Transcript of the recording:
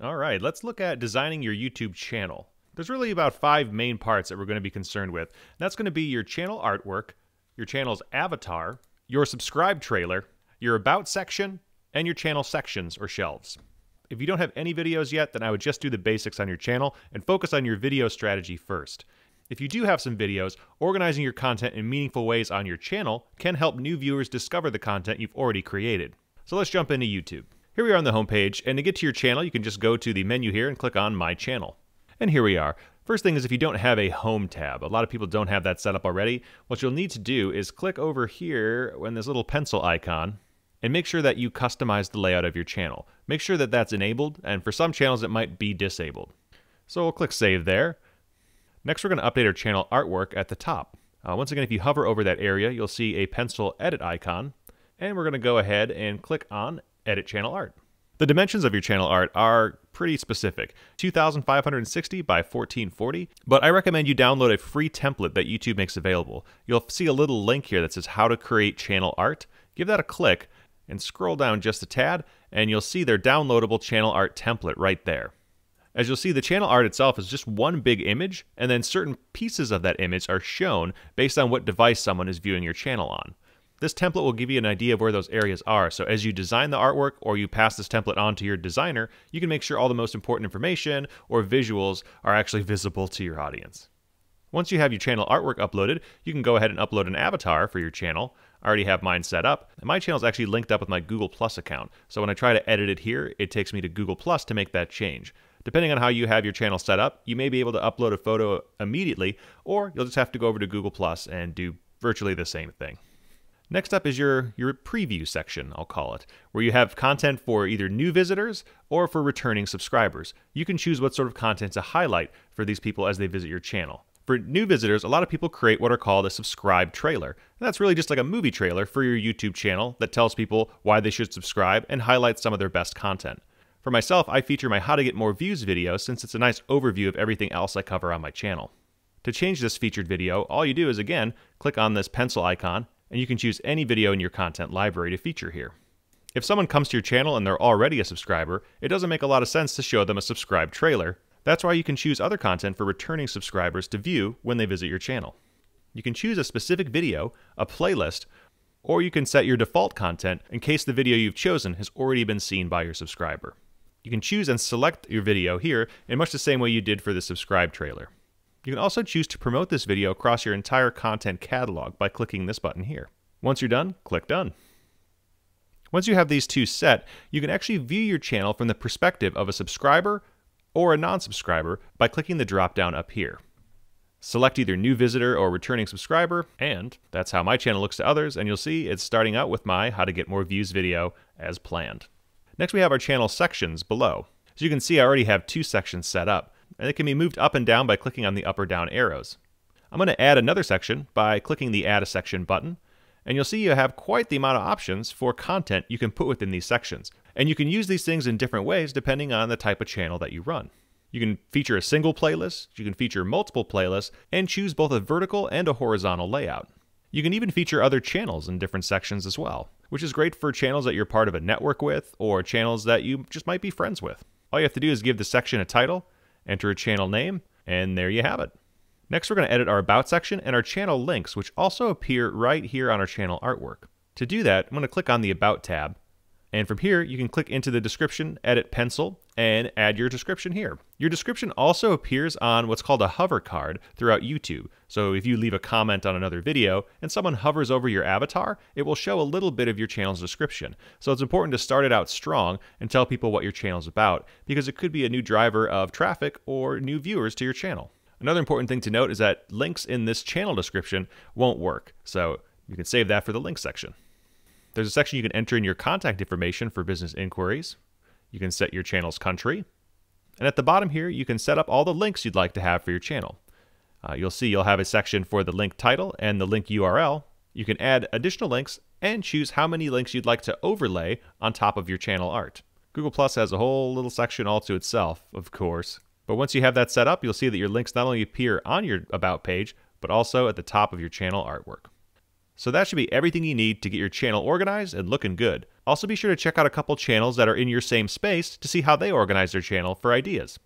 All right, let's look at designing your YouTube channel. There's really about 5 main parts that we're going to be concerned with. That's going to be your channel artwork, your channel's avatar, your subscribe trailer, your about section, and your channel sections or shelves. If you don't have any videos yet, then I would just do the basics on your channel and focus on your video strategy first. If you do have some videos, organizing your content in meaningful ways on your channel can help new viewers discover the content you've already created. So let's jump into YouTube. Here we are on the homepage, and to get to your channel, you can just go to the menu here and click on My Channel. And here we are. First thing is, if you don't have a home tab, a lot of people don't have that set up already, what you'll need to do is click over here when this little pencil icon, and make sure that you customize the layout of your channel. Make sure that that's enabled, and for some channels it might be disabled. So we'll click Save there. Next we're going to update our channel artwork at the top. Once again, if you hover over that area, you'll see a pencil edit icon, and we're going to go ahead and click on Edit Channel Art. The dimensions of your channel art are pretty specific, 2,560 by 1,440, but I recommend you download a free template that YouTube makes available. You'll see a little link here that says How to Create Channel Art. Give that a click, and scroll down just a tad, and you'll see their downloadable channel art template right there. As you'll see, the channel art itself is just one big image, and then certain pieces of that image are shown based on what device someone is viewing your channel on. This template will give you an idea of where those areas are, so as you design the artwork or you pass this template on to your designer, you can make sure all the most important information or visuals are actually visible to your audience. Once you have your channel artwork uploaded, you can go ahead and upload an avatar for your channel. I already have mine set up, and my channel is actually linked up with my Google Plus account, so when I try to edit it here, it takes me to Google Plus to make that change. Depending on how you have your channel set up, you may be able to upload a photo immediately, or you'll just have to go over to Google Plus and do virtually the same thing. Next up is your preview section, I'll call it, where you have content for either new visitors or for returning subscribers. You can choose what sort of content to highlight for these people as they visit your channel. For new visitors, a lot of people create what are called a subscribe trailer. And that's really just like a movie trailer for your YouTube channel that tells people why they should subscribe and highlights some of their best content. For myself, I feature my How to Get More Views video since it's a nice overview of everything else I cover on my channel. To change this featured video, all you do is, again, click on this pencil icon, and you can choose any video in your content library to feature here. If someone comes to your channel and they're already a subscriber, it doesn't make a lot of sense to show them a subscribe trailer. That's why you can choose other content for returning subscribers to view when they visit your channel. You can choose a specific video, a playlist, or you can set your default content in case the video you've chosen has already been seen by your subscriber. You can choose and select your video here in much the same way you did for the subscribe trailer. You can also choose to promote this video across your entire content catalog by clicking this button here. Once you're done, click Done. Once you have these two set, you can actually view your channel from the perspective of a subscriber or a non-subscriber by clicking the drop-down up here. Select either new visitor or returning subscriber, and that's how my channel looks to others, and you'll see it's starting out with my How to Get More Views video as planned. Next we have our channel sections below. As you can see, I already have 2 sections set up, and they can be moved up and down by clicking on the up or down arrows. I'm going to add another section by clicking the Add a Section button, and you'll see you have quite the amount of options for content you can put within these sections. And you can use these things in different ways depending on the type of channel that you run. You can feature a single playlist, you can feature multiple playlists, and choose both a vertical and a horizontal layout. You can even feature other channels in different sections as well, which is great for channels that you're part of a network with or channels that you just might be friends with. All you have to do is give the section a title, enter a channel name, and there you have it. Next we're going to edit our About section and our channel links, which also appear right here on our channel artwork. To do that, I'm going to click on the About tab, and from here, you can click into the description, edit pencil, and add your description here. Your description also appears on what's called a hover card throughout YouTube. So if you leave a comment on another video and someone hovers over your avatar, it will show a little bit of your channel's description. So it's important to start it out strong and tell people what your channel's about, because it could be a new driver of traffic or new viewers to your channel. Another important thing to note is that links in this channel description won't work. So you can save that for the link section. There's a section you can enter in your contact information for business inquiries. You can set your channel's country. And at the bottom here, you can set up all the links you'd like to have for your channel. You'll see you'll have a section for the link title and the link URL. You can add additional links and choose how many links you'd like to overlay on top of your channel art. Google Plus has a whole little section all to itself, of course. But once you have that set up, you'll see that your links not only appear on your About page, but also at the top of your channel artwork. So that should be everything you need to get your channel organized and looking good. Also be sure to check out a couple channels that are in your same space to see how they organize their channel for ideas.